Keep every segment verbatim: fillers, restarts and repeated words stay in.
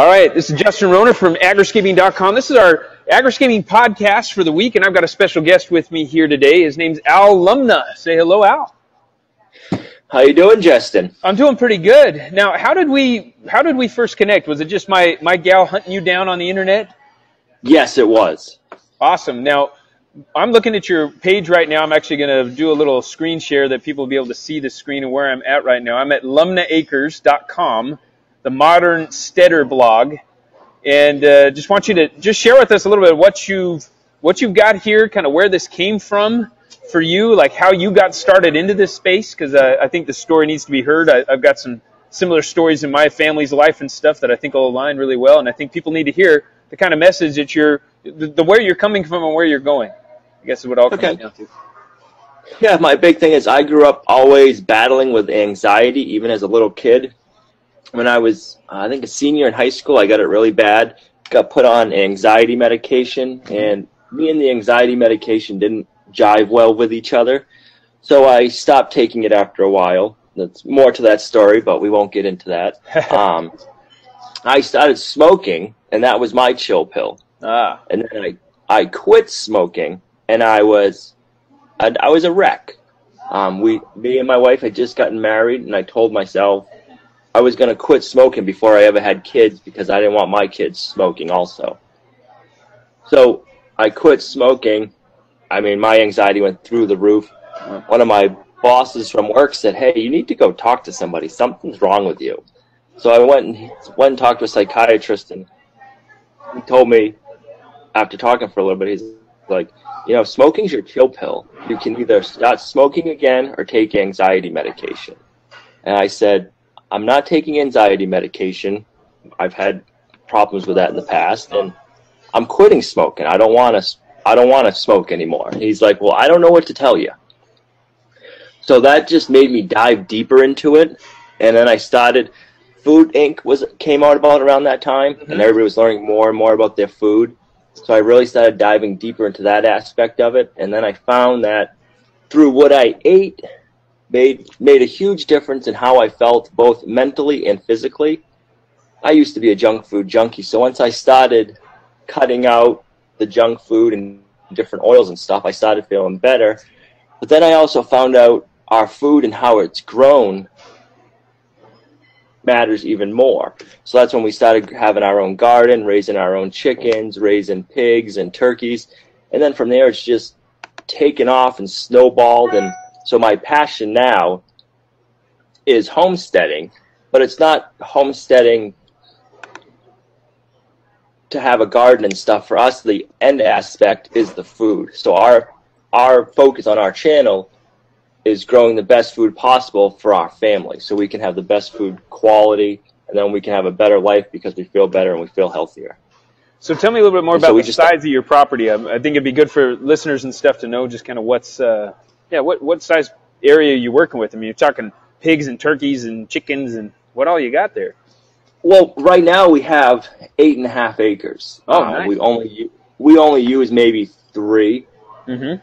All right, this is Justin Rohner from agriscaping dot com. This is our agriscaping podcast for the week, and I've got a special guest with me here today. His name's Al Lumnah. Say hello, Al. How you doing, Justin? I'm doing pretty good. Now, how did we how did we first connect? Was it just my my gal hunting you down on the internet? Yes, it was. Awesome. Now, I'm looking at your page right now. I'm actually going to do a little screen share that people will be able to see the screen and where I'm at right now. I'm at lumnah acres dot com. The Modern Steader blog, and uh, just want you to just share with us a little bit of what you've what you've got here, kind of where this came from for you, like how you got started into this space, because uh, I think the story needs to be heard. I, I've got some similar stories in my family's life and stuff that I think will align really well, and I think people need to hear the kind of message that you're, the, the where you're coming from and where you're going, I guess is what I'll come okay. down to. Yeah, my big thing is I grew up always battling with anxiety, even as a little kid. When I was, I think, a senior in high school, I got it really bad, got put on anxiety medication, and me and the anxiety medication didn't jive well with each other, so I stopped taking it after a while. That's more to that story, but we won't get into that. um, I started smoking, and that was my chill pill. Ah. And then I, I quit smoking, and I was, I, I was a wreck. Um, we, me and my wife had just gotten married, and I told myself I was going to quit smoking before I ever had kids because I didn't want my kids smoking also. So I quit smoking. I mean, my anxiety went through the roof. One of my bosses from work said, hey, you need to go talk to somebody. Something's wrong with you. So I went and, went and talked to a psychiatrist, and he told me, after talking for a little bit, he's like, you know, smoking's your chill pill. You can either stop smoking again or take anxiety medication. And I said, I'm not taking anxiety medication. I've had problems with that in the past, and I'm quitting smoking. I don't want to. I don't want to smoke anymore. And he's like, well, I don't know what to tell you. So that just made me dive deeper into it, and then I started. Food Incorporated was came out about around that time, mm-hmm. and everybody was learning more and more about their food. So I really started diving deeper into that aspect of it, and then I found that through what I ate. Made, made a huge difference in how I felt both mentally and physically. I used to be a junk food junkie, so once I started cutting out the junk food and different oils and stuff, I started feeling better. But then I also found out our food and how it's grown matters even more. So that's when we started having our own garden, raising our own chickens, raising pigs and turkeys. And then from there, it's just taken off and snowballed, and so my passion now is homesteading, but it's not homesteading to have a garden and stuff. For us, the end aspect is the food. So our our focus on our channel is growing the best food possible for our family, so we can have the best food quality, and then we can have a better life because we feel better and we feel healthier. So tell me a little bit more about the size of your property. I, I think it'd be good for listeners and stuff to know just kind of what's... Uh... Yeah, what what size area are you working with? I mean, you're talking pigs and turkeys and chickens and what all you got there? Well, right now we have eight and a half acres. Oh, uh, nice. we only we only use maybe three. Mm-hmm.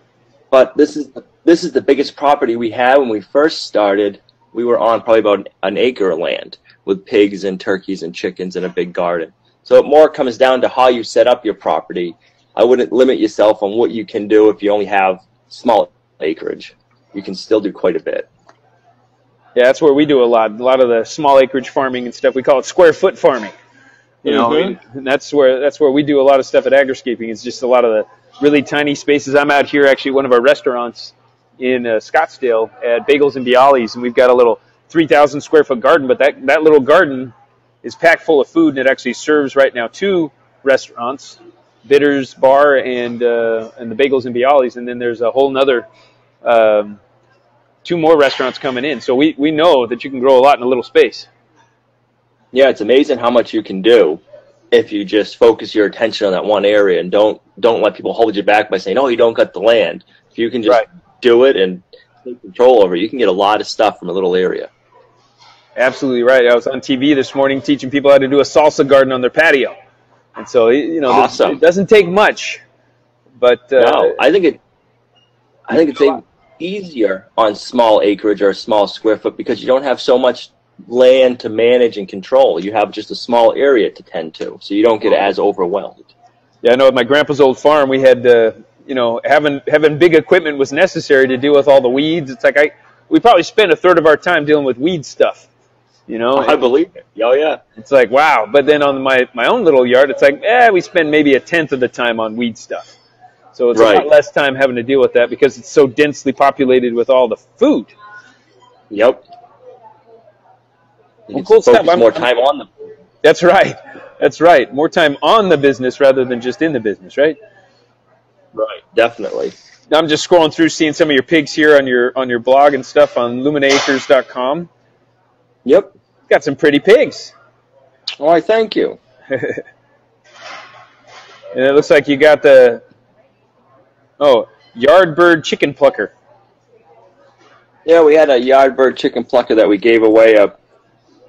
But this is this is the biggest property we have. When we first started, we were on probably about an acre of land with pigs and turkeys and chickens and a big garden. So it more comes down to how you set up your property. I wouldn't limit yourself on what you can do if you only have small acreage. You can still do quite a bit. Yeah, that's where we do a lot. A lot of the small acreage farming and stuff. We call it square foot farming. You know, mm-hmm. and that's where that's where we do a lot of stuff at agriscaping. It's just a lot of the really tiny spaces. I'm out here actually at one of our restaurants in uh, Scottsdale at Bagels and Bialy's, and we've got a little three thousand square foot garden. But that that little garden is packed full of food, and it actually serves right now two restaurants. Bitters Bar and uh, and the Bagels and Bialy's, and then there's a whole nother um, two more restaurants coming in. So we, we know that you can grow a lot in a little space. Yeah, it's amazing how much you can do if you just focus your attention on that one area and don't don't let people hold you back by saying, oh, you don't got the land. If you can just right. do it and take control over it, you can get a lot of stuff from a little area. Absolutely right. I was on T V this morning teaching people how to do a salsa garden on their patio. And so, you know, awesome. It doesn't take much, but uh, no, I think it. I think it's easier on small acreage or a small square foot because you don't have so much land to manage and control. You have just a small area to tend to, so you don't get as overwhelmed. Yeah, I know at my grandpa's old farm, we had, uh, you know, having having big equipment was necessary to deal with all the weeds. It's like I, we probably spent a third of our time dealing with weed stuff, you know. I believe it. Oh, yeah. It's like, wow. But then on my, my own little yard, it's like, eh, we spend maybe a tenth of the time on weed stuff. So it's right. a lot less time having to deal with that because it's so densely populated with all the food. Yep. You well, cool focus stuff. I'm, more time I'm, on them. That's right. That's right. More time on the business rather than just in the business, right? Right. Definitely. Now I'm just scrolling through, seeing some of your pigs here on your on your blog and stuff on lumnah acres dot com. Yep. Got some pretty pigs. All right. Thank you. And it looks like you got the. Oh, Yardbird chicken plucker. Yeah, we had a Yardbird chicken plucker that we gave away a,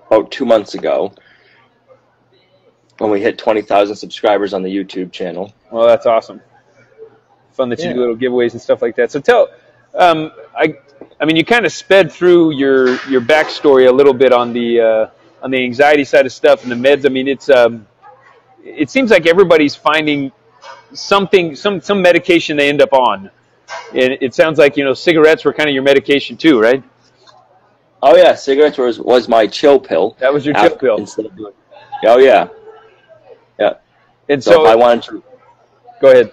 about two months ago when we hit twenty thousand subscribers on the YouTube channel. Well, that's awesome. Fun that you yeah. do little giveaways and stuff like that. So tell, um, I, I mean, you kind of sped through your your backstory a little bit on the uh, on the anxiety side of stuff and the meds. I mean, it's um, it seems like everybody's finding something, some some medication they end up on, and it sounds like, you know, cigarettes were kind of your medication too, right? Oh yeah, cigarettes was was my chill pill. That was your chill pill. Instead of, oh yeah, yeah. And so, so if I wanted to. Go ahead.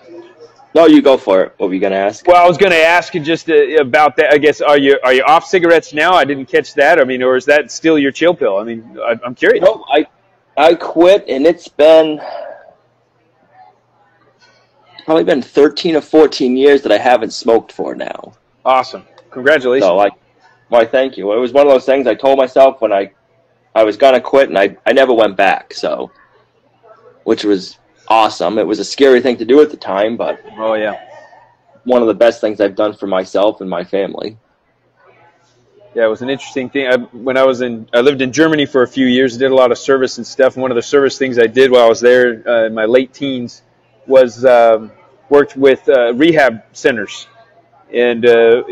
No, you go for it. What were you gonna ask? Well, I was gonna ask you just uh, about that. I guess are you are you off cigarettes now? I didn't catch that. I mean, or is that still your chill pill? I mean, I, I'm curious. No, I I quit, and it's been. Probably been thirteen or fourteen years that I haven't smoked for now. Awesome. Congratulations. So I, why, thank you. It was one of those things I told myself when I, I was going to quit, and I, I never went back, so, which was awesome. It was a scary thing to do at the time, but oh, yeah. one of the best things I've done for myself and my family. Yeah, it was an interesting thing. I, when I was in, I lived in Germany for a few years, did a lot of service and stuff, and one of the service things I did while I was there uh, in my late teens was um, worked with uh, rehab centers, and uh,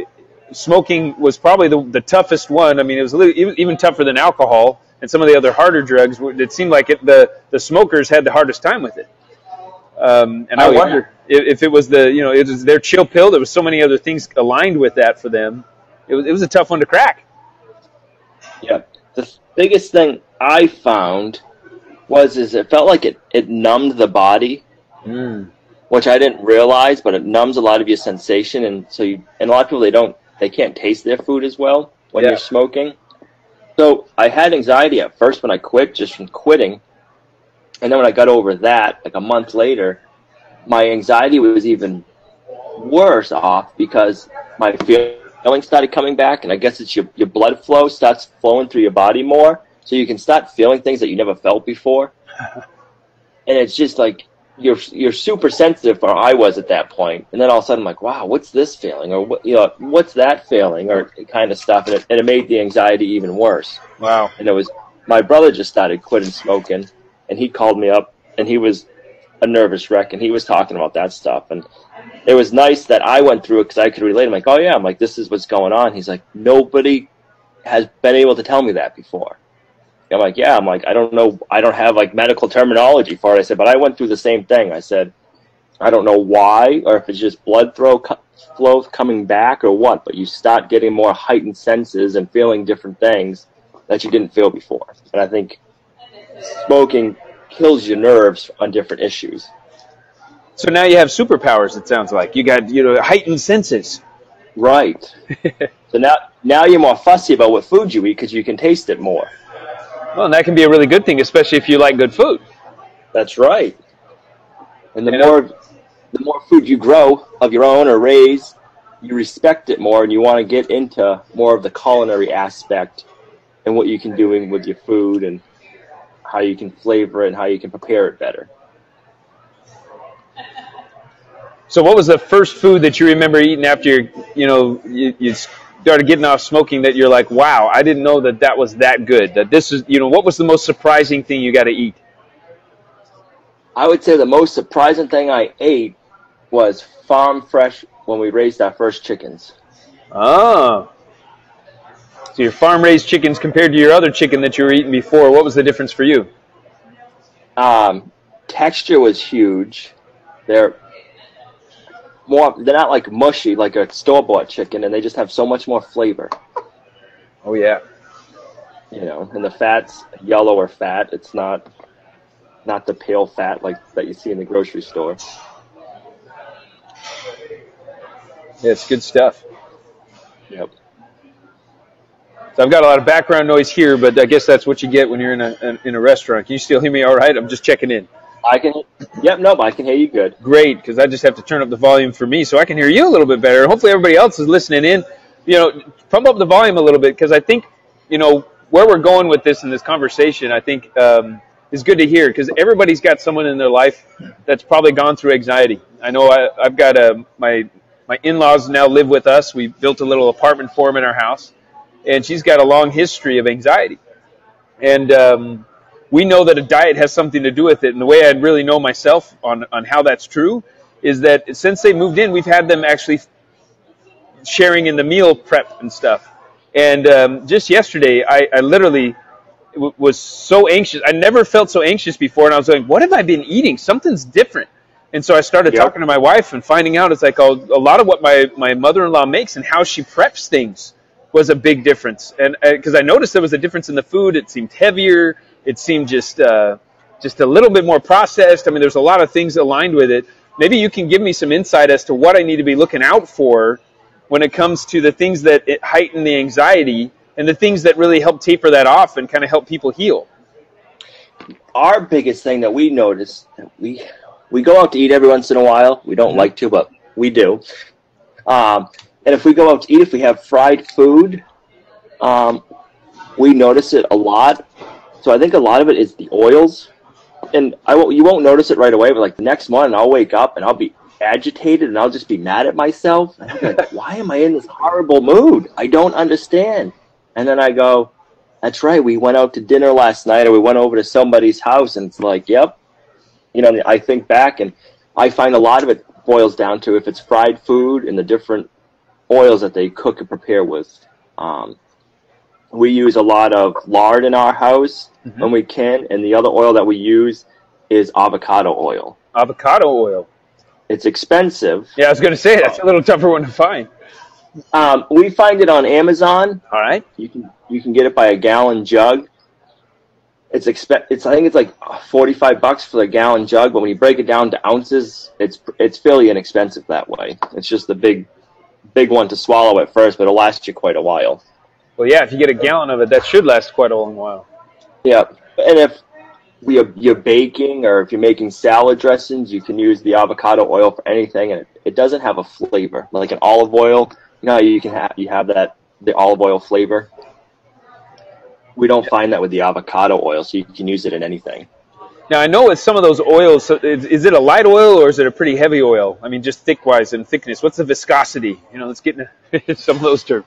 smoking was probably the, the toughest one. I mean, it was a little, even, even tougher than alcohol and some of the other harder drugs. It seemed like it, the the smokers had the hardest time with it. Um, and I, I wonder if, if it was the you know it was their chill pill. There was so many other things aligned with that for them. It was it was a tough one to crack. Yeah, the biggest thing I found was is it felt like it it numbed the body. Mm. Which I didn't realize, but it numbs a lot of your sensation, and so you, and a lot of people they don't they can't taste their food as well when yeah. you're smoking. So I had anxiety at first when I quit, just from quitting, and then when I got over that, like a month later, my anxiety was even worse off because my feelings started coming back, and I guess it's your your blood flow starts flowing through your body more, so you can start feeling things that you never felt before, and it's just like. You're you're super sensitive, or I was at that point, and then all of a sudden, I'm like, wow, what's this feeling, or what, you know, what's that feeling, or kind of stuff, and it, and it made the anxiety even worse. Wow! And it was my brother just started quitting smoking, and he called me up, and he was a nervous wreck, and he was talking about that stuff, and it was nice that I went through it because I could relate. I'm like, oh yeah, I'm like, this is what's going on. He's like, nobody has been able to tell me that before. I'm like, yeah, I'm like, I don't know, I don't have, like, medical terminology for it, I said, but I went through the same thing. I said, I don't know why, or if it's just blood flow coming back or what, but you start getting more heightened senses and feeling different things that you didn't feel before. And I think smoking kills your nerves on different issues. So now you have superpowers, it sounds like. You got, you know, heightened senses. Right. So now, now you're more fussy about what food you eat because you can taste it more. Well, and that can be a really good thing, especially if you like good food. That's right. And the you more know? the more food you grow of your own or raise, you respect it more, and you want to get into more of the culinary aspect and what you can do with your food and how you can flavor it and how you can prepare it better. So what was the first food that you remember eating after your, you know, you, you started getting off smoking that you're like, wow, I didn't know that that was that good, that this is, you know, what was the most surprising thing you got to eat? I would say the most surprising thing I ate was farm fresh when we raised our first chickens. Oh. cost? Your farm-raised chickens compared to your other chicken that you were eating before, what was the difference for you? Um, texture was huge. They're more, they're not like mushy like a store-bought chicken, and they just have so much more flavor. Oh, yeah. You know, and the fat's yellower fat. It's not not the pale fat like that you see in the grocery store. Yeah, it's good stuff. Yep. So I've got a lot of background noise here, but I guess that's what you get when you're in a in a restaurant. Can you still hear me all right? I'm just checking in. I can. Yep, no, I can hear you good. Great, because I just have to turn up the volume for me so I can hear you a little bit better. Hopefully everybody else is listening in. You know, pump up the volume a little bit, because I think, you know, where we're going with this in this conversation, I think um, is good to hear, because everybody's got someone in their life that's probably gone through anxiety. I know I, I've got a, my my in-laws now live with us. We built a little apartment for them in our house, and she's got a long history of anxiety. And um, we know that a diet has something to do with it. And the way I really know myself on, on how that's true is that since they moved in, we've had them actually sharing in the meal prep and stuff. And um, just yesterday, I, I literally w was so anxious. I never felt so anxious before. And I was like, what have I been eating? Something's different. And so I started yep. talking to my wife and finding out it's like a, a lot of what my, my mother-in-law makes and how she preps things was a big difference. And because I noticed there was a difference in the food. It seemed heavier. It seemed just, uh, just a little bit more processed. I mean, there's a lot of things aligned with it. Maybe you can give me some insight as to what I need to be looking out for when it comes to the things that it heighten the anxiety and the things that really help taper that off and kind of help people heal. Our biggest thing that we notice, we we go out to eat every once in a while. We don't mm-hmm. like to, but we do. Um, and if we go out to eat, if we have fried food, um, we notice it a lot. So I think a lot of it is the oils. And I won't, you won't notice it right away, but like the next morning I'll wake up and I'll be agitated and I'll just be mad at myself and I'm like, why am I in this horrible mood? I don't understand. And then I go, that's right, we went out to dinner last night, or we went over to somebody's house, and it's like, yep. You know, I think back, and I find a lot of it boils down to if it's fried food and the different oils that they cook and prepare with. Um, we use a lot of lard in our house mm-hmm. when we can, and the other oil that we use is avocado oil. Avocado oil. It's expensive. Yeah, I was going to say, that's a little tougher one to find. Um, we find it on Amazon. All right. You can you can get it by a gallon jug. It's expe It's I think it's like forty-five bucks for the gallon jug, but when you break it down to ounces, it's it's fairly inexpensive that way. It's just the big big one to swallow at first, but it'll last you quite a while. Well, yeah, if you get a gallon of it, that should last quite a long while. Yeah, and if you're baking or if you're making salad dressings, you can use the avocado oil for anything, and it, it doesn't have a flavor like an olive oil. No, you can have you have that the olive oil flavor. We don't find that with the avocado oil, so you can use it in anything. Now I know with some of those oils, so is, is it a light oil or is it a pretty heavy oil? I mean, just thick wise and thickness. What's the viscosity? You know, let's get into some of those terms.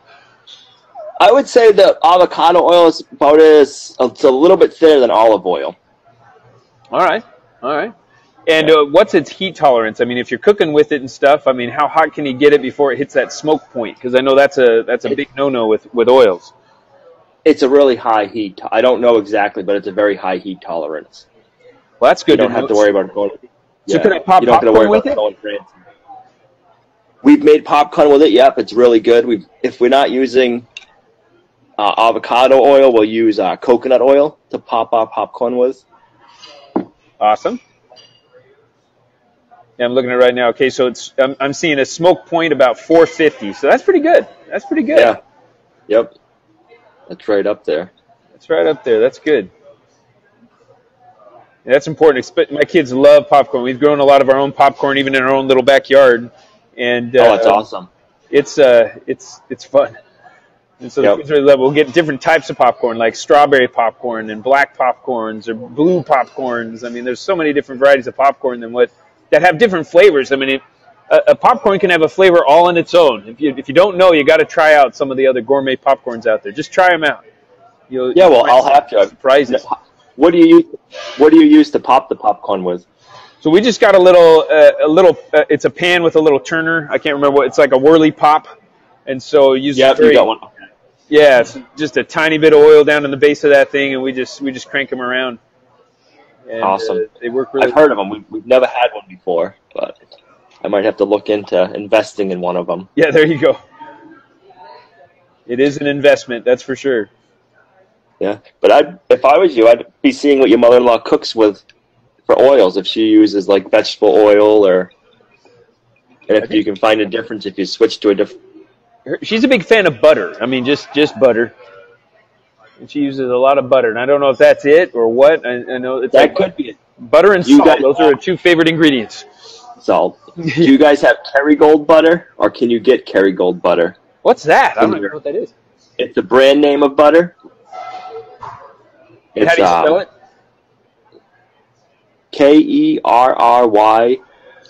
I would say the avocado oil is about as it's a little bit thinner than olive oil. All right, all right. And uh, what's its heat tolerance? I mean, if you're cooking with it and stuff, I mean, how hot can you get it before it hits that smoke point? Because I know that's a that's a big no-no with with oils. It's a really high heat. I don't know exactly, but it's a very high heat tolerance. Well, that's good. You don't have to worry about it going. So can I pop popcorn with it? We've made popcorn with it. Yep, it's really good. We if we're not using uh, avocado oil, we'll use uh, coconut oil to pop our popcorn with. Awesome. Yeah, I'm looking at it right now. Okay, so it's I'm, I'm seeing a smoke point about four fifty. So that's pretty good. That's pretty good. Yeah. Yep. That's right up there. That's right up there. That's good. Yeah, that's important. My kids love popcorn. We've grown a lot of our own popcorn, even in our own little backyard. And uh, oh, that's awesome. It's uh, it's it's fun. And so yep. the kids really love it. We'll get different types of popcorn, like strawberry popcorn and black popcorns or blue popcorns. I mean, there's so many different varieties of popcorn than what that have different flavors. I mean, it, a, a popcorn can have a flavor all on its own. If you if you don't know, you got to try out some of the other gourmet popcorns out there. Just try them out. You'll, yeah, you'll well, I'll have to. Surprises. What do you use? What do you use to pop the popcorn with? So we just got a little uh, a little. Uh, it's a pan with a little turner. I can't remember what it's like a whirly pop, and so use. Yeah, you got one. Yeah, it's just a tiny bit of oil down in the base of that thing, and we just we just crank them around. And, awesome. Uh, they work really. I've well. heard of them. We've, we've never had one before, but I might have to look into investing in one of them. Yeah, there you go. It is an investment, that's for sure. Yeah, but I'd, if I was you, I'd be seeing what your mother-in-law cooks with for oils, if she uses like vegetable oil, or and if you can find a difference if you switch to a different. She's a big fan of butter. I mean, just just butter. And she uses a lot of butter, and I don't know if that's it or what. I, I know it's that like could be it. Butter and you salt. Those are her two favorite ingredients. Salt. Do you guys have Kerrygold butter, or can you get Kerrygold butter? What's that? I don't even know what that is. It's the brand name of butter. It's, how do you spell um, it? K E R R Y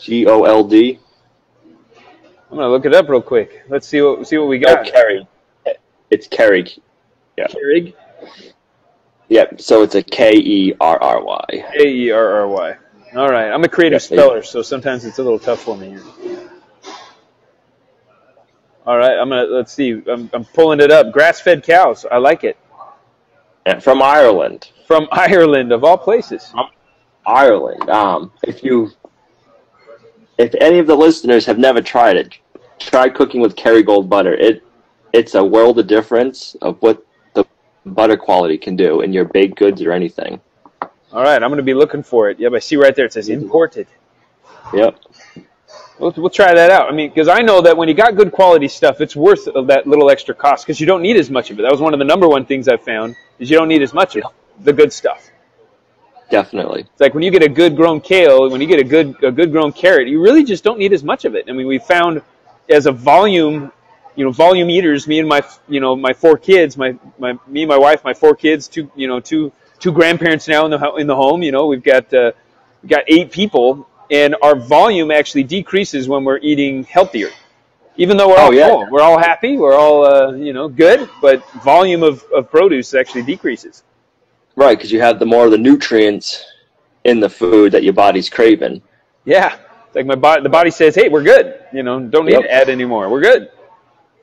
G O L D. I'm gonna look it up real quick. Let's see what see what we got. Oh, Kerry. It's Kerrig. Yeah. Kerrig. Yeah. So it's a K E R R Y. K E R R Y. All right. I'm a creative yeah, speller, yeah. so sometimes it's a little tough for me here. All right. I'm gonna let's see. I'm I'm pulling it up. Grass-fed cows. I like it. Yeah, from Ireland. From Ireland, of all places. From Ireland. Um, if you. If any of the listeners have never tried it, try cooking with Kerrygold butter. It, it's a world of difference of what the butter quality can do in your baked goods or anything. All right, I'm going to be looking for it. Yep, I see right there it says imported. Yep. We'll, we'll try that out. I mean, because I know that when you got good quality stuff, it's worth that little extra cost because you don't need as much of it. That was one of the number one things I've found is you don't need as much of the good stuff. Definitely. It's like when you get a good grown kale, when you get a good a good grown carrot, you really just don't need as much of it. I mean, we found as a volume, you know, volume eaters, me and my, you know, my four kids, my my me, my wife, my four kids, two, you know, two two grandparents now in the in the home. You know, we've got uh, we've got eight people, and our volume actually decreases when we're eating healthier. Even though we're all oh, yeah. full, we're all happy, we're all uh, you know good, but volume of of produce actually decreases. Right, because you have the more of the nutrients in the food that your body's craving. Yeah, like my body, the body says, "Hey, we're good. You know, don't need yep. to add anymore. We're good."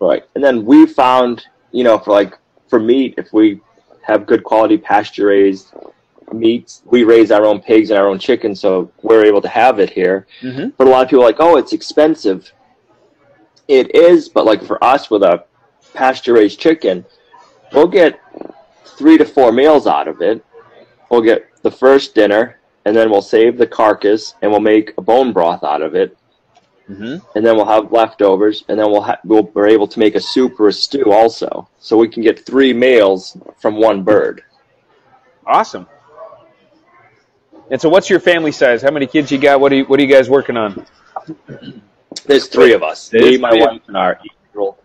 Right, and then we found, you know, for like for meat, if we have good quality pasture raised meats, we raise our own pigs and our own chickens, so we're able to have it here. Mm-hmm. But a lot of people are like, "Oh, it's expensive." It is, but like for us with a pasture raised chicken, we'll get three to four meals out of it. We'll get the first dinner, and then we'll save the carcass, and we'll make a bone broth out of it, mm-hmm. and then we'll have leftovers, and then we'll ha we'll we're able to make a soup or a stew also. So we can get three meals from one bird. Awesome. And so, what's your family size? How many kids you got? What are you, what are you guys working on? There's three of us. There's me, my wife, and our eight-year-old.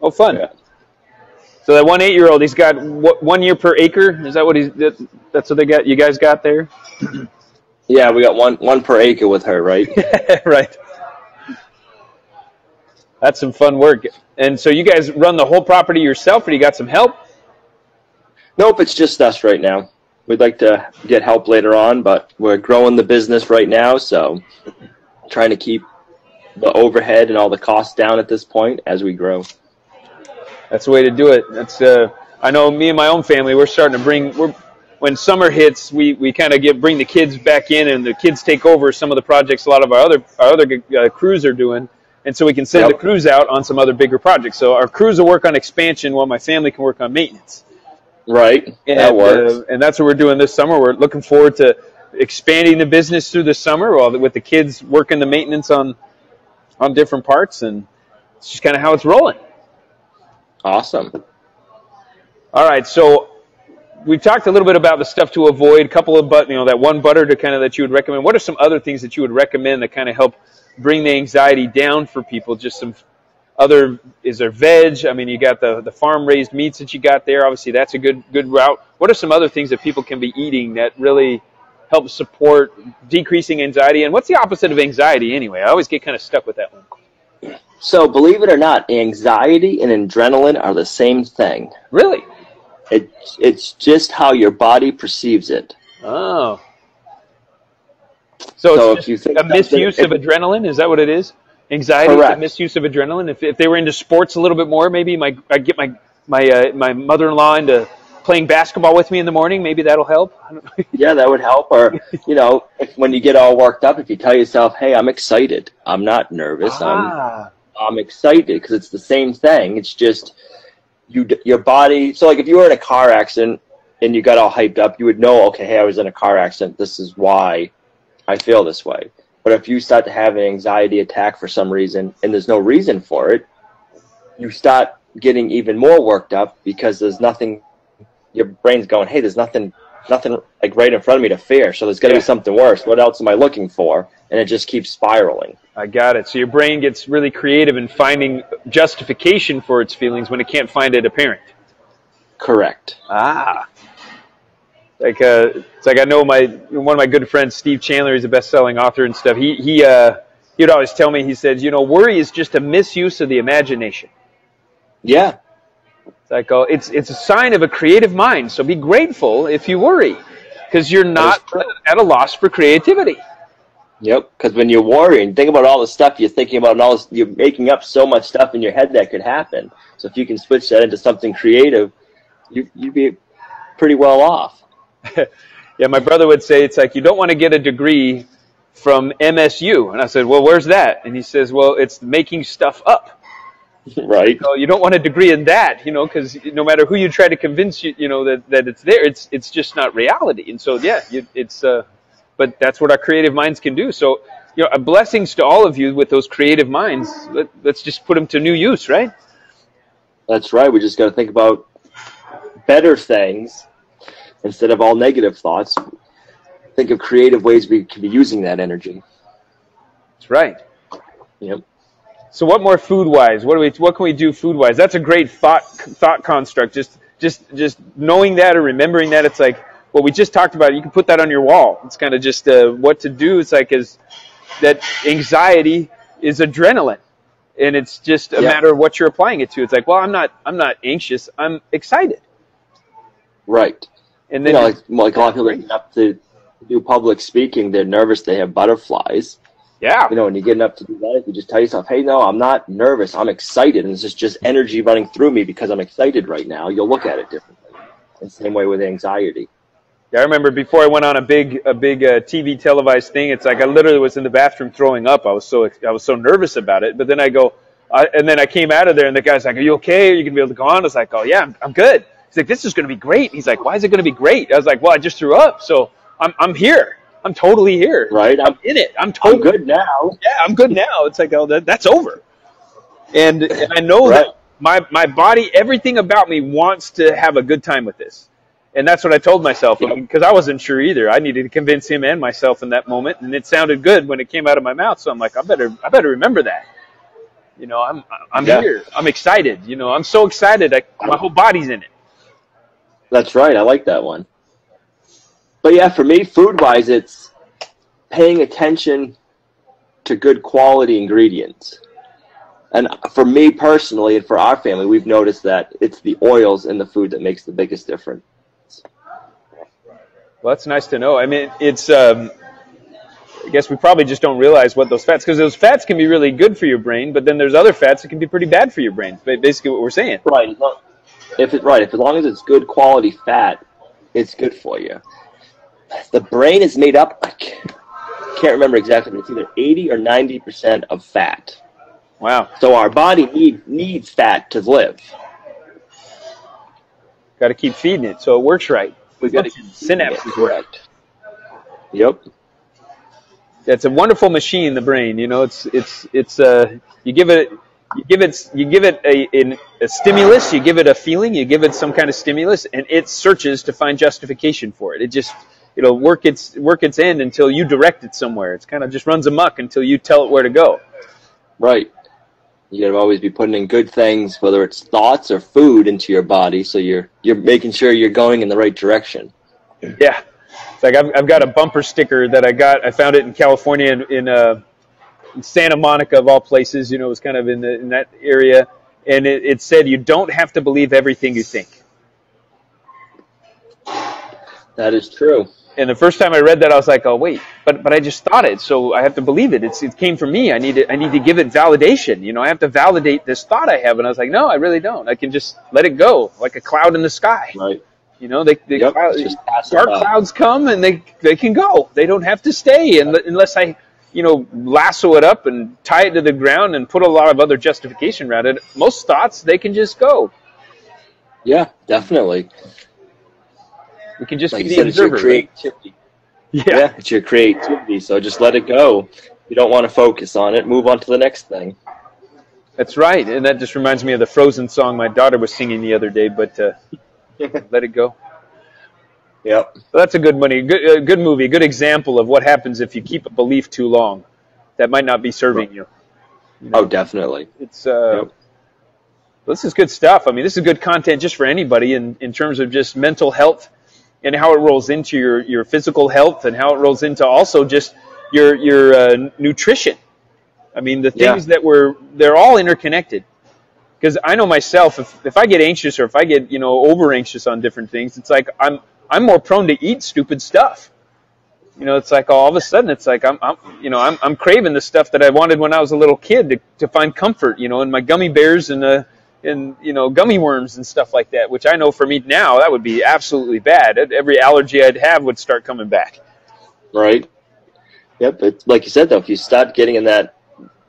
Oh, fun. Yeah. So that one eight-year-old, he's got one year per acre. Is that what he's? That's what they got. You guys got there? Yeah, we got one one per acre with her, right? Right. That's some fun work. And so you guys run the whole property yourself, or you got some help? Nope, it's just us right now. We'd like to get help later on, but we're growing the business right now, so trying to keep the overhead and all the costs down at this point as we grow. That's the way to do it. That's uh, I know me and my own family. We're starting to bring. We're when summer hits, we we kind of get bring the kids back in, and the kids take over some of the projects. A lot of our other our other uh, crews are doing, and so we can send yep. the crews out on some other bigger projects. So our crews will work on expansion, while my family can work on maintenance. Right, and, that works, uh, and that's what we're doing this summer. We're looking forward to expanding the business through the summer, while with the kids working the maintenance on on different parts, and it's just kind of how it's rolling. Awesome. All right, so we've talked a little bit about the stuff to avoid, a couple of but you know that one butter to kind of that you would recommend. What are some other things that you would recommend that kind of help bring the anxiety down for people? Just some other, is there veg? I mean, you got the the farm raised meats that you got there. Obviously, that's a good good route. What are some other things that people can be eating that really help support decreasing anxiety? And what's the opposite of anxiety anyway? I always get kind of stuck with that one. So, believe it or not, anxiety and adrenaline are the same thing. Really? It, it's just how your body perceives it. Oh. So, so it's if you think a misuse of adrenaline? Is that what it is? Anxiety Correct. Is a misuse of adrenaline. If, if they were into sports a little bit more, maybe my I get my my uh, my mother-in-law into playing basketball with me in the morning. Maybe that'll help. I don't know. Yeah, that would help. Or, you know, if, when you get all worked up, if you tell yourself, "Hey, I'm excited. I'm not nervous. Ah. I'm I'm excited," because it's the same thing. It's just you your body. So, like, if you were in a car accident and you got all hyped up, you would know, okay, hey, I was in a car accident. This is why I feel this way. But if you start to have an anxiety attack for some reason, and there's no reason for it, you start getting even more worked up because there's nothing, your brain's going, hey, there's nothing, nothing like right in front of me to fear, so there's going to yeah. be something worse. What else am I looking for? And it just keeps spiraling. I got it. So your brain gets really creative in finding justification for its feelings when it can't find it apparent. Correct. Ah. Like, uh, it's like I know my one of my good friends, Steve Chandler, he's a best-selling author and stuff. He he uh, he would always tell me, he said, you know, worry is just a misuse of the imagination. Yeah. It's like, oh, it's it's a sign of a creative mind. So be grateful if you worry, because you're not at a loss for creativity. Yep. Because when you're worrying, think about all the stuff you're thinking about, and all this, you're making up so much stuff in your head that could happen. So if you can switch that into something creative, you you'd be pretty well off. Yeah, my brother would say, it's like, you don't want to get a degree from M S U. And I said, well, where's that? And he says, well, it's making stuff up. Right. So you don't want a degree in that, you know, because no matter who you try to convince you, you know, that, that it's there, it's it's just not reality. And so, yeah, you, it's, uh, but that's what our creative minds can do. So, you know, blessings to all of you with those creative minds. Let, let's just put them to new use, right? That's right. We just got to think about better things. Instead of all negative thoughts, think of creative ways we can be using that energy. That's right. Yep. So, what more food-wise? What do we? What can we do food-wise? That's a great thought thought construct. Just, just, just knowing that or remembering that, it's like, well, we just talked about it. You can put that on your wall. It's kind of just uh, what to do. It's like is that anxiety is adrenaline, and it's just a yep. matter of what you're applying it to. It's like, well, I'm not, I'm not anxious. I'm excited. Right. And then, you know, like, like a lot of people getting up to do public speaking, they're nervous, they have butterflies. Yeah. You know, when you're getting up to do that, you just tell yourself, hey, no, I'm not nervous, I'm excited. And it's just, just energy running through me because I'm excited right now. You'll look at it differently. And same way with anxiety. Yeah, I remember before I went on a big a big uh, T V televised thing, it's like I literally was in the bathroom throwing up. I was so I was so nervous about it. But then I go, I, and then I came out of there, and the guy's like, are you okay? Are you going to be able to go on? I was like, oh, yeah, I'm, I'm good. He's like, this is going to be great. He's like, why is it going to be great? I was like, well, I just threw up, so I'm I'm here. I'm totally here. Right. I'm in it. I'm totally I'm good now. Yeah, I'm good now. It's like, oh, that, that's over. And, and I know right. that my, my body, everything about me wants to have a good time with this. And that's what I told myself, because yeah. I, mean, I wasn't sure either. I needed to convince him and myself in that moment, and it sounded good when it came out of my mouth. So I'm like, I better I better remember that. You know, I'm I'm yeah. here. I'm excited. You know, I'm so excited. I, my whole body's in it. That's right. I like that one. But yeah, for me, food-wise, it's paying attention to good quality ingredients. And for me personally and for our family, we've noticed that it's the oils in the food that makes the biggest difference. Well, that's nice to know. I mean, it's um, I guess we probably just don't realize what those fats, because those fats can be really good for your brain, but then there's other fats that can be pretty bad for your brain. Basically what we're saying. Right. If it, right, if as long as it's good quality fat, it's good for you. The brain is made up, I can't, can't remember exactly, but it's either eighty or ninety percent of fat. Wow. So our body need, needs fat to live. Got to keep feeding it so it works right. We've got to keep synapses working. Yep. That's a wonderful machine, the brain. You know, it's, it's, it's, uh, you give it, You give it, you give it a, in, a stimulus, you give it a feeling, you give it some kind of stimulus, and it searches to find justification for it. It just, it'll work its, work its end until you direct it somewhere. It's kind of just runs amok until you tell it where to go. Right. You gotta always be putting in good things, whether it's thoughts or food, into your body, so you're, you're making sure you're going in the right direction. Yeah. It's like, I've, I've got a bumper sticker that I got, I found it in California in, in uh, in Santa Monica, of all places, you know, it was kind of in, the, in that area. And it, it said, you don't have to believe everything you think. That is true. And the first time I read that, I was like, oh, wait. but but I just thought it, so I have to believe it. It's, it came from me. I need to, I need to give it validation. You know, I have to validate this thought I have. And I was like, no, I really don't. I can just let it go like a cloud in the sky. Right. You know, they, they yep, cloud, dark clouds come and they they can go. They don't have to stay, and, unless I, you know, lasso it up and tie it to the ground and put a lot of other justification around it. Most thoughts, they can just go. Yeah, definitely. We can just like be the observer. It's your creativity. Yeah. yeah, it's your creativity. So just let it go. You don't want to focus on it. Move on to the next thing. That's right, and that just reminds me of the Frozen song my daughter was singing the other day, but. Uh, Let it go. Yep. So that's a good money, good, uh, good movie, good example of what happens if you keep a belief too long. That might not be serving you. you know? Oh, definitely. It's uh, yep. This is good stuff. I mean, this is good content just for anybody in, in terms of just mental health and how it rolls into your, your physical health and how it rolls into also just your, your uh, nutrition. I mean, the things yeah. that we're, they're all interconnected. Because I know myself, if, if I get anxious or if I get, you know, over anxious on different things, it's like I'm I'm more prone to eat stupid stuff. You know, it's like all of a sudden it's like I'm, I'm you know I'm I'm craving the stuff that I wanted when I was a little kid to to find comfort, you know, in my gummy bears and uh and you know gummy worms and stuff like that, which I know for me now that would be absolutely bad. Every allergy I'd have would start coming back. Right. Yep. But like you said though, if you stop getting in that.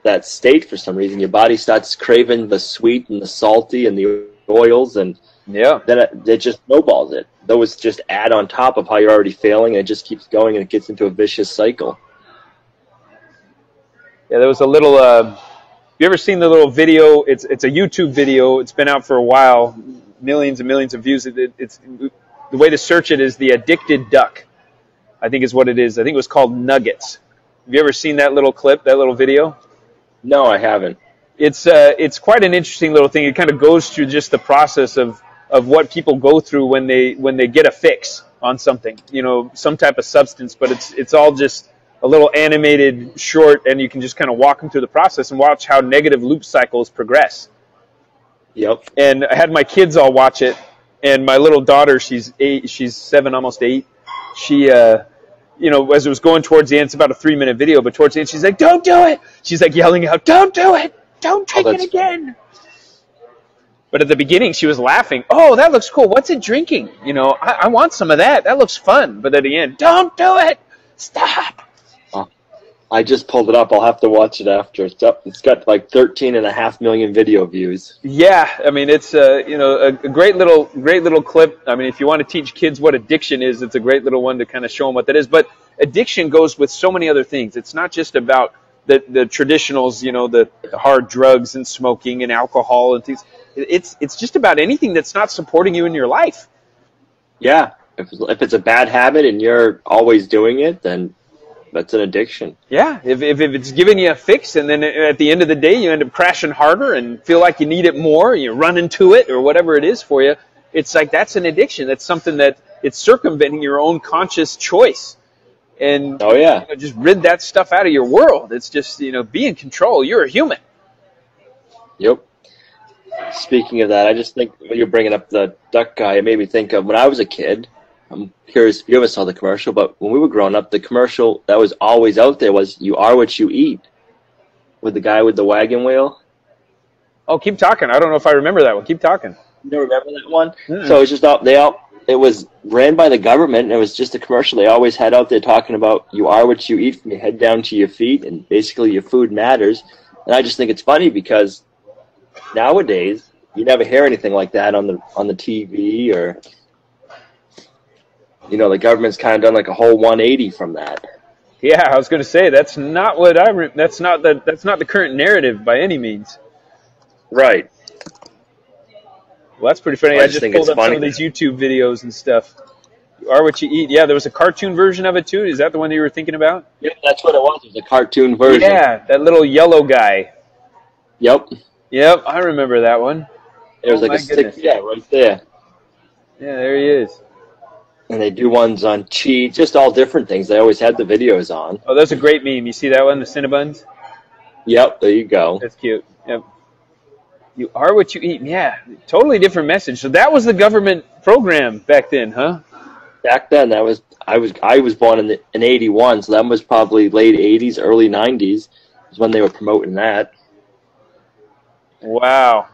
that state for some reason, your body starts craving the sweet and the salty and the oils, and yeah, then it, it just snowballs it. Those just add on top of how you're already failing, and it just keeps going, and it gets into a vicious cycle. Yeah, there was a little, uh, you ever seen the little video? It's, it's a YouTube video. It's been out for a while, millions and millions of views. It, it, it's, the way to search it is The Addicted Duck, I think is what it is. I think it was called Nuggets. Have you ever seen that little clip, that little video? No, I haven't. It's uh, it's quite an interesting little thing. It kind of goes through just the process of of what people go through when they when they get a fix on something, you know, some type of substance. But it's it's all just a little animated short, and you can just kind of walk them through the process and watch how negative loop cycles progress. Yep. And I had my kids all watch it, and my little daughter, she's eight, she's seven, almost eight. She. Uh, You know, as it was going towards the end, it's about a three-minute video, but towards the end, she's like, don't do it. She's like yelling out, don't do it. Don't take oh, it again. But at the beginning, she was laughing. Oh, that looks cool. What's it drinking? You know, I, I want some of that. That looks fun. But at the end, don't do it. Stop. Oh, I just pulled it up. I'll have to watch it after. It's up. It's got like thirteen and a half million video views. Yeah. I mean, it's a, you know, a great little, great little clip. I mean, if you want to teach kids what addiction is, it's a great little one to kind of show them what that is. But addiction goes with so many other things. It's not just about the, the traditionals, you know, the hard drugs and smoking and alcohol and things. It's, it's just about anything that's not supporting you in your life. Yeah. If, if it's a bad habit and you're always doing it, then that's an addiction. Yeah. If, if, if it's giving you a fix and then at the end of the day you end up crashing harder and feel like you need it more, you run into it or whatever it is for you, it's like that's an addiction. That's something that it's circumventing your own conscious choice. And oh, yeah. you know, just rid that stuff out of your world. It's just, you know, be in control. You're a human. Yep. Speaking of that, I just think when you're bringing up the duck guy, it made me think of when I was a kid. I'm curious if you ever saw the commercial, but when we were growing up, the commercial that was always out there was "You are what you eat," with the guy with the wagon wheel. Oh, keep talking. I don't know if I remember that one. Keep talking. You don't remember that one? Mm-mm. So it's just out. They out. It was ran by the government, and it was just a commercial they always had out there talking about you are what you eat from your head down to your feet, and basically your food matters. And I just think it's funny because nowadays you never hear anything like that on the on the T V, or you know, the government's kind of done like a whole one eighty from that. Yeah, I was going to say that's not what I re that's not the that's not the current narrative by any means. Right. Well, that's pretty funny. I just, I just pulled up funny. some of these YouTube videos and stuff. You are what you eat. Yeah, there was a cartoon version of it, too. Is that the one that you were thinking about? Yep, that's what it was. It was a cartoon version. Yeah, that little yellow guy. Yep. Yep, I remember that one. It was oh, like a goodness. stick. Yeah, right there. Yeah, there he is. And they do ones on cheese, just all different things. They always had the videos on. Oh, that's a great meme. You see that one, the Cinnabons? Yep, there you go. That's cute. Yep. You are what you eat. Yeah, totally different message. So that was the government program back then, huh? back then, that was I was I was born in the, in eighty-one, so that was probably late eighties, early nineties is when they were promoting that. Wow,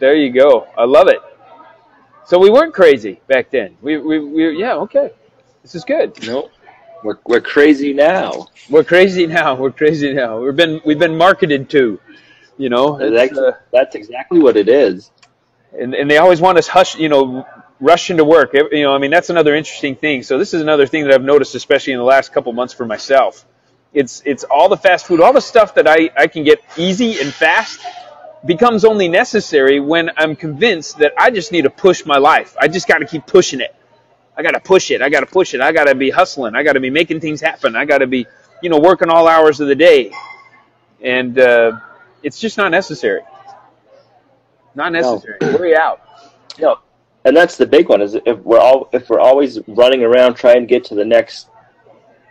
there you go. I love it. So we weren't crazy back then. We we we yeah okay. This is good. No, we're we're crazy now. We're crazy now. We're crazy now. We've been we've been marketed to, you know. That's, uh, that's exactly what it is. And and they always want us hush, you know, rush into work. You know, I mean, that's another interesting thing. So this is another thing that I've noticed, especially in the last couple months for myself. It's it's all the fast food, all the stuff that I I can get easy and fast. Becomes only necessary when I'm convinced that I just need to push my life. I just got to keep pushing it. I got to push it. I got to push it. I got to be hustling. I got to be making things happen. I got to be, you know, working all hours of the day. And uh, it's just not necessary. Not necessary. No. Worry out. No. And that's the big one, is if we're all if we're always running around trying to get to the next,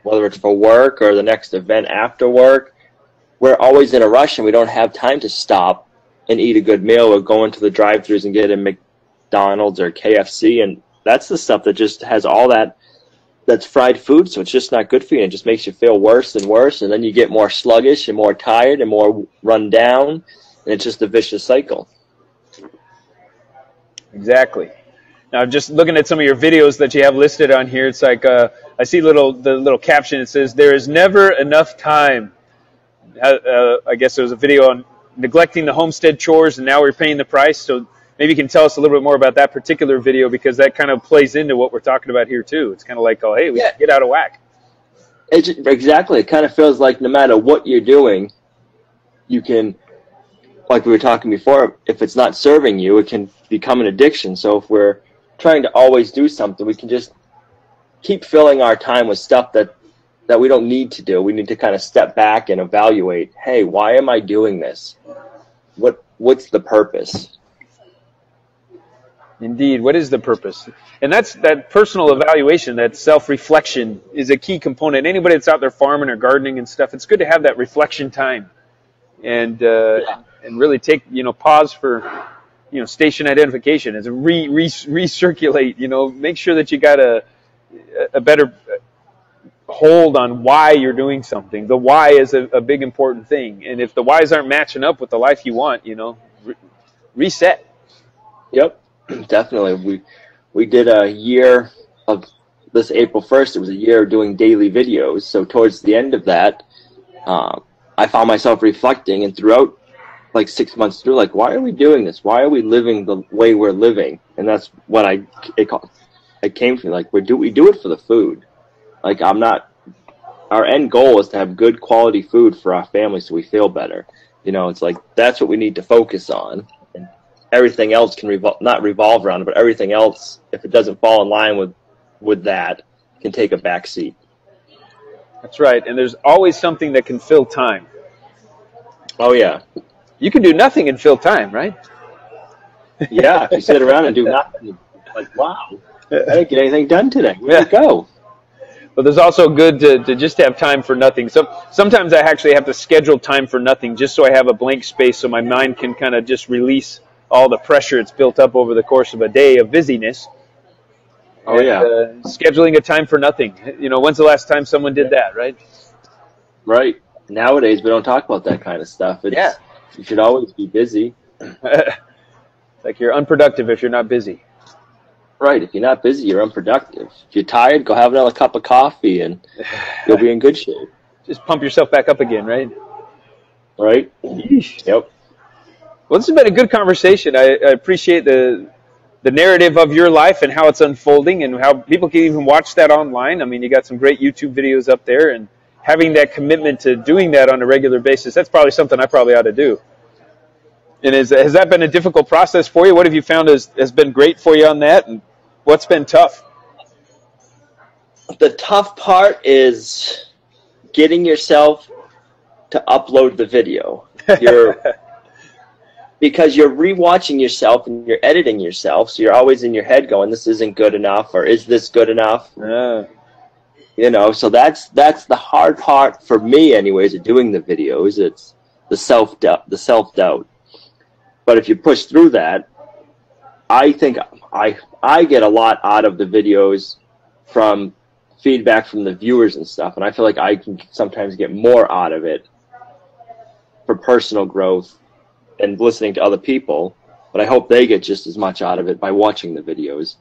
whether it's for work or the next event after work, we're always in a rush and we don't have time to stop and eat a good meal, or go into the drive-thrus and get a McDonald's or K F C, and that's the stuff that just has all that. That's fried food, so it's just not good for you. It just makes you feel worse and worse, and then you get more sluggish and more tired and more run down, and it's just a vicious cycle. Exactly. Now, just looking at some of your videos that you have listed on here, it's like uh, I see little the little caption. It says, "There is never enough time." Uh, uh, I guess there was a video on neglecting the homestead chores, and now we're paying the price. So maybe you can tell us a little bit more about that particular video, because that kind of plays into what we're talking about here too. It's kind of like, oh, hey, we yeah. get out of whack. It's, exactly. It kind of feels like no matter what you're doing, you can, like we were talking before, if it's not serving you, it can become an addiction. So if we're trying to always do something, we can just keep filling our time with stuff that that we don't need to do. We need to kind of step back and evaluate, hey, why am I doing this? What what's the purpose? Indeed, what is the purpose? And that's that personal evaluation, that self-reflection is a key component. Anybody that's out there farming or gardening and stuff, it's good to have that reflection time and uh, yeah. and really take, you know, pause for, you know, station identification. It's re, re recirculate, you know, make sure that you got a a better hold on why you're doing something. The why is a, a big important thing, and if the whys aren't matching up with the life you want, you know, re reset. Yep, definitely. We we did a year of this April first. It was a year of doing daily videos. So towards the end of that, uh, I found myself reflecting, and throughout like six months through, like, why are we doing this? Why are we living the way we're living? And that's what I it, it came to me. Like, we do we do it for the food. Like, I'm not, our end goal is to have good quality food for our family so we feel better. You know, it's like, that's what we need to focus on. And everything else can revolve, not revolve around it, but everything else, if it doesn't fall in line with, with that, can take a back seat. That's right. And there's always something that can fill time. Oh, yeah. You can do nothing and fill time, right? Yeah, if you sit around and do nothing, like, wow, I didn't get anything done today. Where'd it go? But there's also good to, to just have time for nothing. So sometimes I actually have to schedule time for nothing just so I have a blank space so my mind can kind of just release all the pressure it's built up over the course of a day of busyness. Oh, and, yeah. Uh, scheduling a time for nothing. You know, when's the last time someone did that, right? Right. Nowadays, we don't talk about that kind of stuff. It's, yeah. You should always be busy. It's like you're unproductive if you're not busy. Right. If you're not busy, you're unproductive. If you're tired, go have another cup of coffee and you'll be in good shape. Just pump yourself back up again, right? Right. Yeesh. Yep. Well, this has been a good conversation. I, I appreciate the the narrative of your life and how it's unfolding and how people can even watch that online. I mean, you got some great YouTube videos up there, and having that commitment to doing that on a regular basis, that's probably something I probably ought to do. And is, has that been a difficult process for you? What have you found has, has been great for you on that? And what's been tough? The tough part is getting yourself to upload the video. You're, because you're rewatching yourself and you're editing yourself, so you're always in your head going, "This isn't good enough," or "Is this good enough?" Uh. You know, so that's that's the hard part for me, anyways, of doing the videos. It's the self doubt, the self doubt. But if you push through that, I think I I get a lot out of the videos from feedback from the viewers and stuff. And I feel like I can sometimes get more out of it for personal growth and listening to other people, but I hope they get just as much out of it by watching the videos.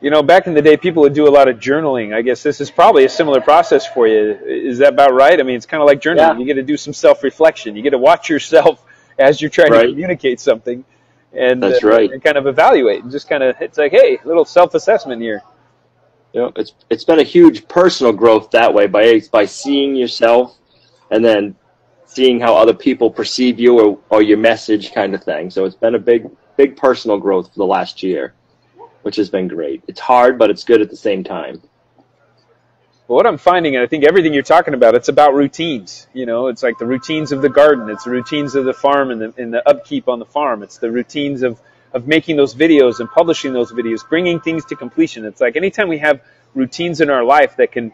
You know, back in the day, people would do a lot of journaling. I guess this is probably a similar process for you. Is that about right? I mean, it's kind of like journaling. Yeah. You get to do some self-reflection. You get to watch yourself as you're trying right. to communicate something. And, That's uh, right. and kind of evaluate. And just kind of, it's like, hey, a little self-assessment here. You know, it's it's been a huge personal growth that way, by by seeing yourself and then seeing how other people perceive you or, or your message kind of thing. So it's been a big, big personal growth for the last year, which has been great. It's hard, but it's good at the same time. Well, what I'm finding, and I think everything you're talking about, it's about routines. You know, it's like the routines of the garden. It's the routines of the farm and the, and the upkeep on the farm. It's the routines of, of making those videos and publishing those videos, bringing things to completion. It's like anytime we have routines in our life that can,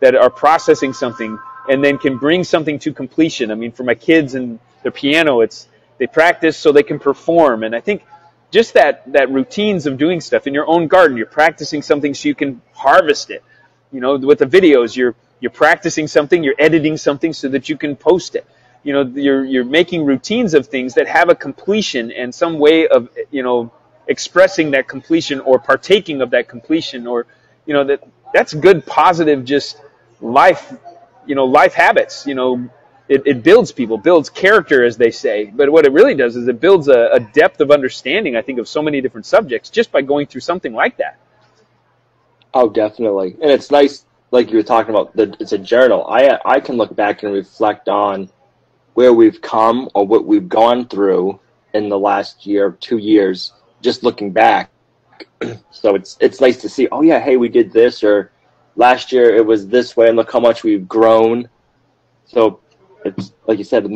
that are processing something and then can bring something to completion. I mean, for my kids and their piano, it's they practice so they can perform. And I think just that, that routines of doing stuff in your own garden, you're practicing something so you can harvest it. You know, with the videos, you're, you're practicing something, you're editing something so that you can post it. You know, you're, you're making routines of things that have a completion and some way of, you know, expressing that completion or partaking of that completion, or, you know, that that's good, positive, just life, you know, life habits, you know. It, it builds people, builds character, as they say. But what it really does is it builds a, a depth of understanding, I think, of so many different subjects just by going through something like that. Oh, definitely. And it's nice, like you were talking about, the, it's a journal. I, I can look back and reflect on where we've come or what we've gone through in the last year, two years, just looking back. So it's, it's nice to see, oh, yeah, hey, we did this, or last year it was this way, and look how much we've grown. So it's like you said,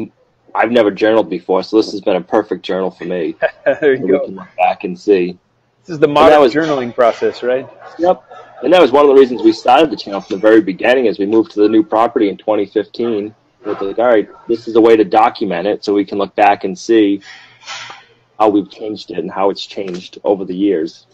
I've never journaled before, so this has been a perfect journal for me. There you so go. We can look back and see. This is the modern was, journaling process, right? Yep. And that was one of the reasons we started the channel from the very beginning, as we moved to the new property in twenty fifteen. We're like, all right, this is a way to document it so we can look back and see how we've changed it and how it's changed over the years.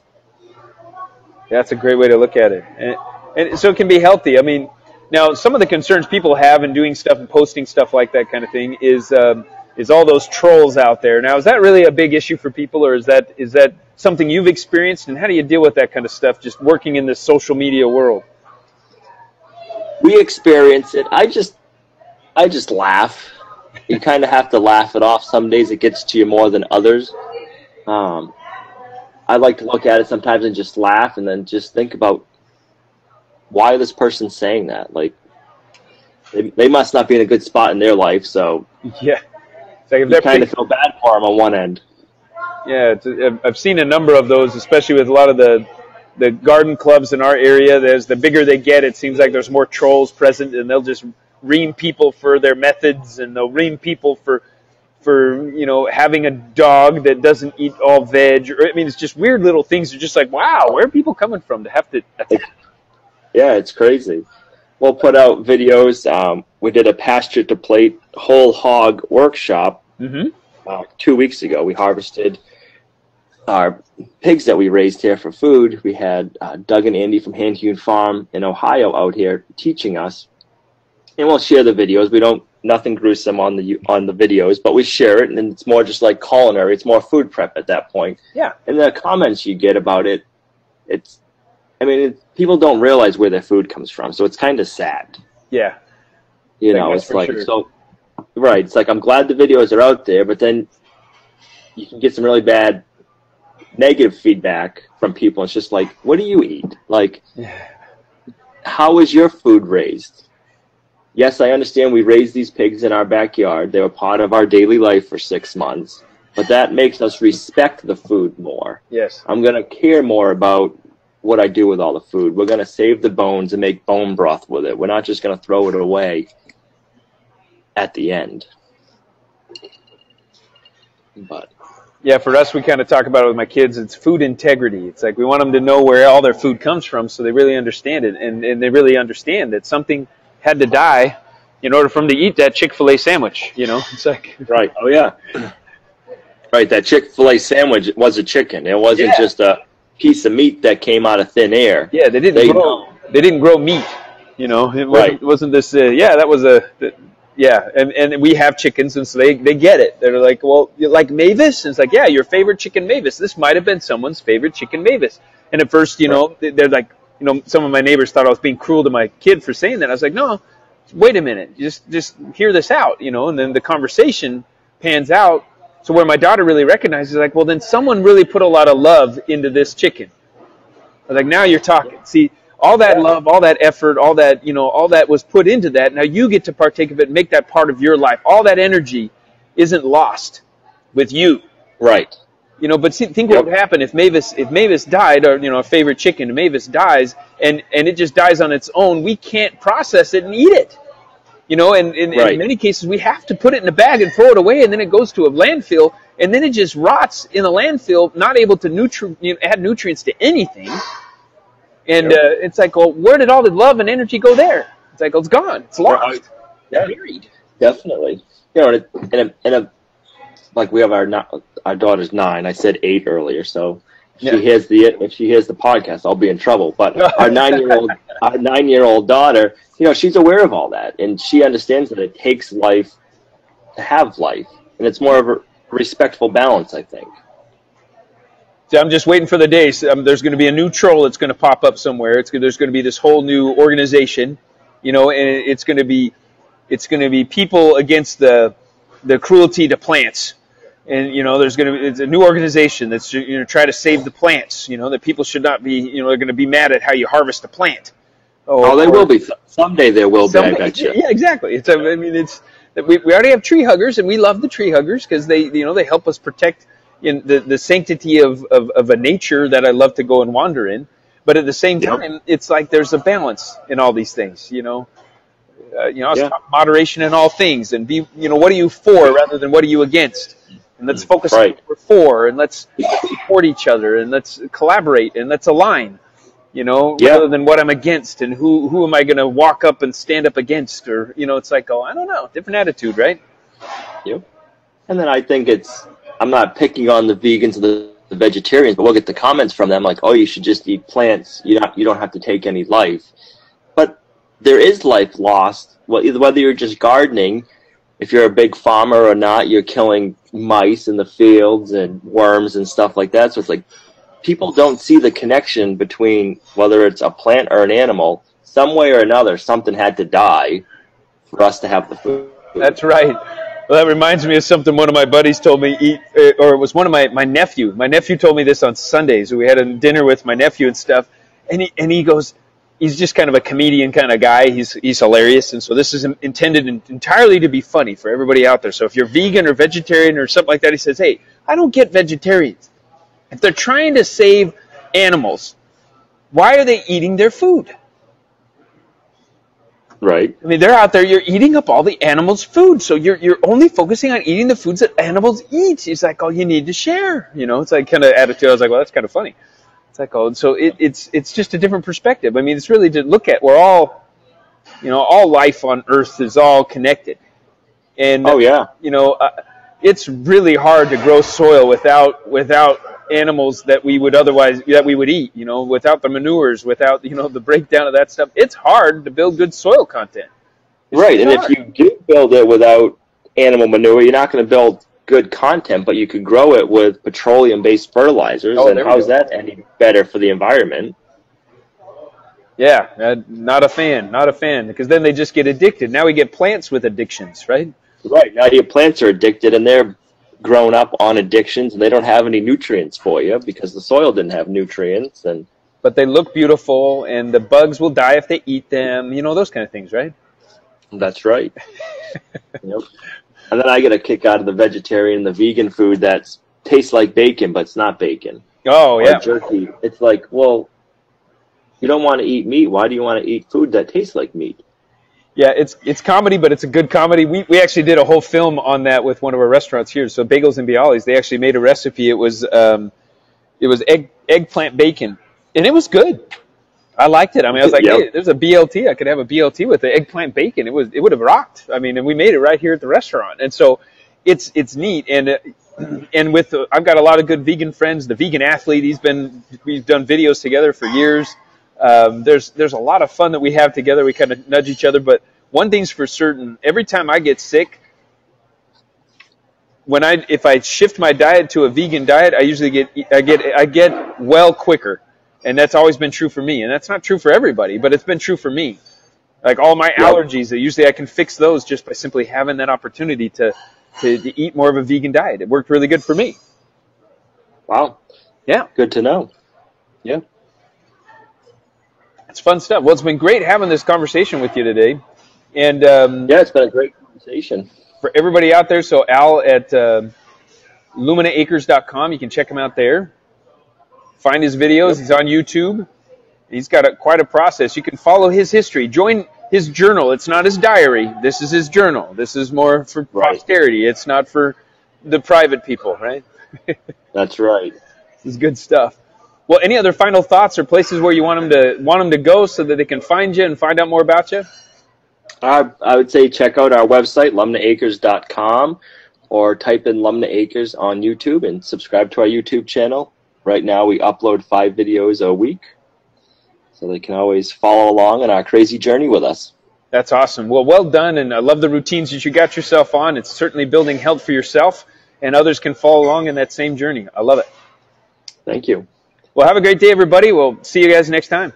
That's a great way to look at it. And, and so it can be healthy. I mean, now, some of the concerns people have in doing stuff and posting stuff like that kind of thing is um, is all those trolls out there. Now, is that really a big issue for people, or is that is that something you've experienced? And how do you deal with that kind of stuff, just working in this social media world? We experience it. I just I just laugh. You kind of have to laugh it off. Some days it gets to you more than others. Um, I like to look at it sometimes and just laugh, and then just think about, why is this person saying that? Like, they, they must not be in a good spot in their life, so yeah, it's like if you kind pretty, of feel bad for them on one end. Yeah, it's, I've seen a number of those, especially with a lot of the, the garden clubs in our area. There's, the bigger they get, it seems like there's more trolls present, and they'll just ream people for their methods, and they'll ream people for, for you know, having a dog that doesn't eat all veg. Or, I mean, it's just weird little things. You're just like, wow, where are people coming from to have to attack? Yeah, it's crazy. We'll put out videos. Um, we did a pasture to plate whole hog workshop mm-hmm. uh, two weeks ago. We harvested our pigs that we raised here for food. We had uh, Doug and Andy from Hand Hewn Farm in Ohio out here teaching us, and we'll share the videos. We don't nothing gruesome on the on the videos, but we share it, and it's more just like culinary. It's more food prep at that point. Yeah, and the comments you get about it, it's. I mean, it, people don't realize where their food comes from, so it's kind of sad. Yeah. You know, it's like, sure. so, right, it's like, I'm glad the videos are out there, but then you can get some really bad negative feedback from people. It's just like, what do you eat? Like, how is your food raised? Yes, I understand we raised these pigs in our backyard. They were part of our daily life for six months, but that makes us respect the food more. Yes. I'm going to care more about what I do with all the food. We're going to save the bones and make bone broth with it. We're not just going to throw it away at the end. But yeah, for us, we kind of talk about it with my kids. It's food integrity. It's like we want them to know where all their food comes from so they really understand it. And, and they really understand that something had to die in order for them to eat that Chick-fil-A sandwich, you know? It's like, right. Oh, yeah. Right, that Chick-fil-A sandwich was a chicken. It wasn't yeah. just a piece of meat that came out of thin air. Yeah, they didn't. They, grow, they didn't grow meat. You know, it wasn't, right. wasn't this. Uh, yeah, that was a. The, yeah, and and we have chickens, and so they they get it. They're like, well, you like Mavis? And it's like, yeah, your favorite chicken Mavis. This might have been someone's favorite chicken Mavis. And at first, you know, they're like, you know, some of my neighbors thought I was being cruel to my kid for saying that. I was like, no, wait a minute, just just hear this out, you know. And then the conversation pans out. So where my daughter really recognizes, like, well, then someone really put a lot of love into this chicken. I was like, now you're talking. See, all that love, all that effort, all that, you know, all that was put into that. Now you get to partake of it, make that part of your life. All that energy isn't lost with you. Right. You know, but see, think what would happen if Mavis, if Mavis died, or, you know, a favorite chicken, Mavis dies, and, and it just dies on its own. We can't process it and eat it. You know, and, and, right. and in many cases, we have to put it in a bag and throw it away, and then it goes to a landfill, and then it just rots in a landfill, not able to nutri you know, add nutrients to anything. And yep. uh, it's like, well, where did all the love and energy go there? It's like, well, it's gone. It's lost. Right. Yeah. Buried. Definitely. You know, and, it, and, a, and a, like we have our our daughter's nine. I said eight earlier, so if yeah. she hears the if she hears the podcast, I'll be in trouble. But our nine year old our nine year old daughter, you know, she's aware of all that, and she understands that it takes life to have life, and it's more of a respectful balance, I think. I'm just waiting for the day. So, um, there's going to be a new troll that's going to pop up somewhere. It's there's going to be this whole new organization, you know, and it's going to be, it's going to be people against the, the cruelty to plants, and you know, there's going to be it's a new organization that's you know try to save the plants. You know that people should not be you know they're going to be mad at how you harvest a plant. Oh, oh they will be someday. There will be. I bet you. Yeah, exactly. It's I mean it's we we already have tree huggers, and we love the tree huggers because they you know they help us protect. In the, the sanctity of, of, of a nature that I love to go and wander in. But at the same time, yep. it's like there's a balance in all these things, you know. Uh, you know, yeah. moderation in all things. And be, you know, what are you for rather than what are you against? And let's focus right. on what we're for. And let's support each other. And let's collaborate. And let's align, you know, yep. rather than what I'm against. And who, who am I going to walk up and stand up against? Or, you know, it's like, oh, I don't know. Different attitude, right? Yep. And then I think it's... I'm not picking on the vegans or the, the vegetarians, but we'll get the comments from them like, oh, you should just eat plants. You not, you don't have to take any life. But there is life lost. Well, either, whether you're just gardening, if you're a big farmer or not, you're killing mice in the fields and worms and stuff like that. So it's like people don't see the connection between whether it's a plant or an animal. Some way or another, something had to die for us to have the food. That's right. Well, that reminds me of something one of my buddies told me, eat, or it was one of my, my nephew. My nephew told me this on Sundays. We had a dinner with my nephew and stuff, and he, and he goes, he's just kind of a comedian kind of guy. He's, he's hilarious, and so this is intended in, entirely to be funny for everybody out there. So if you're vegan or vegetarian or something like that, he says, hey, I don't get vegetarians. If they're trying to save animals, why are they eating their food? Right. I mean, they're out there, you're eating up all the animals' food. So you're, you're only focusing on eating the foods that animals eat. It's like, oh, you need to share. You know, it's like kind of attitude. I was like, well, that's kind of funny. It's like, oh, and so it, it's, it's just a different perspective. I mean, it's really to look at, we're all, you know, all life on Earth is all connected. And, oh, yeah. you know, uh, it's really hard to grow soil without, without animals that we would otherwise, that we would eat, you know, without the manures, without, you know, the breakdown of that stuff. It's hard to build good soil content. It's right, and hard. If you do build it without animal manure, you're not going to build good content, but you could grow it with petroleum-based fertilizers, oh, and how's that any better for the environment? Yeah, uh, not a fan, not a fan, because then they just get addicted. Now we get plants with addictions, right? Right, now your plants are addicted, and they're grown up on addictions, and they don't have any nutrients for you because the soil didn't have nutrients. And but they look beautiful, and the bugs will die if they eat them, you know, those kind of things, right? That's right. Yep. And then I get a kick out of the vegetarian, the vegan food that tastes like bacon, but it's not bacon. Oh, or yeah. jerky. It's like, well, you don't want to eat meat. Why do you want to eat food that tastes like meat? Yeah, it's it's comedy, but it's a good comedy. We we actually did a whole film on that with one of our restaurants here. So Bagels and Bialy's, they actually made a recipe. It was um, it was egg eggplant bacon, and it was good. I liked it. I mean, I was like, yep. hey, there's a B L T. I could have a B L T with the eggplant bacon. It was it would have rocked. I mean, and we made it right here at the restaurant, and so it's it's neat. And uh, and with uh, I've got a lot of good vegan friends. The vegan athlete, he's been we've done videos together for years. Um, there's there's a lot of fun that we have together. We kind of nudge each other. But one thing's for certain: every time I get sick, when I if I shift my diet to a vegan diet, I usually get I get I get well quicker. And that's always been true for me. And that's not true for everybody, but it's been true for me. Like all my allergies, usually I can fix those just by simply having that opportunity to, to, to eat more of a vegan diet. It worked really good for me. Wow. Yeah. Good to know. Yeah. It's fun stuff. Well, it's been great having this conversation with you today. And um, yeah, it's been a great conversation. For everybody out there, so Al at uh, lumnah acres dot com, you can check him out there. Find his videos. He's on YouTube. He's got a, quite a process. You can follow his history. Join his journal. It's not his diary. This is his journal. This is more for right. posterity. It's not for the private people, right? That's right. This is good stuff. Well, any other final thoughts or places where you want them to want them to go so that they can find you and find out more about you? I, I would say check out our website, lumnah acres dot com, or type in Lumnah Acres on YouTube and subscribe to our YouTube channel. Right now we upload five videos a week. So they can always follow along on our crazy journey with us. That's awesome. Well, well done, and I love the routines that you got yourself on. It's certainly building health for yourself, and others can follow along in that same journey. I love it. Thank you. Well, have a great day, everybody. We'll see you guys next time.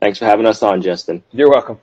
Thanks for having us on, Justin. You're welcome.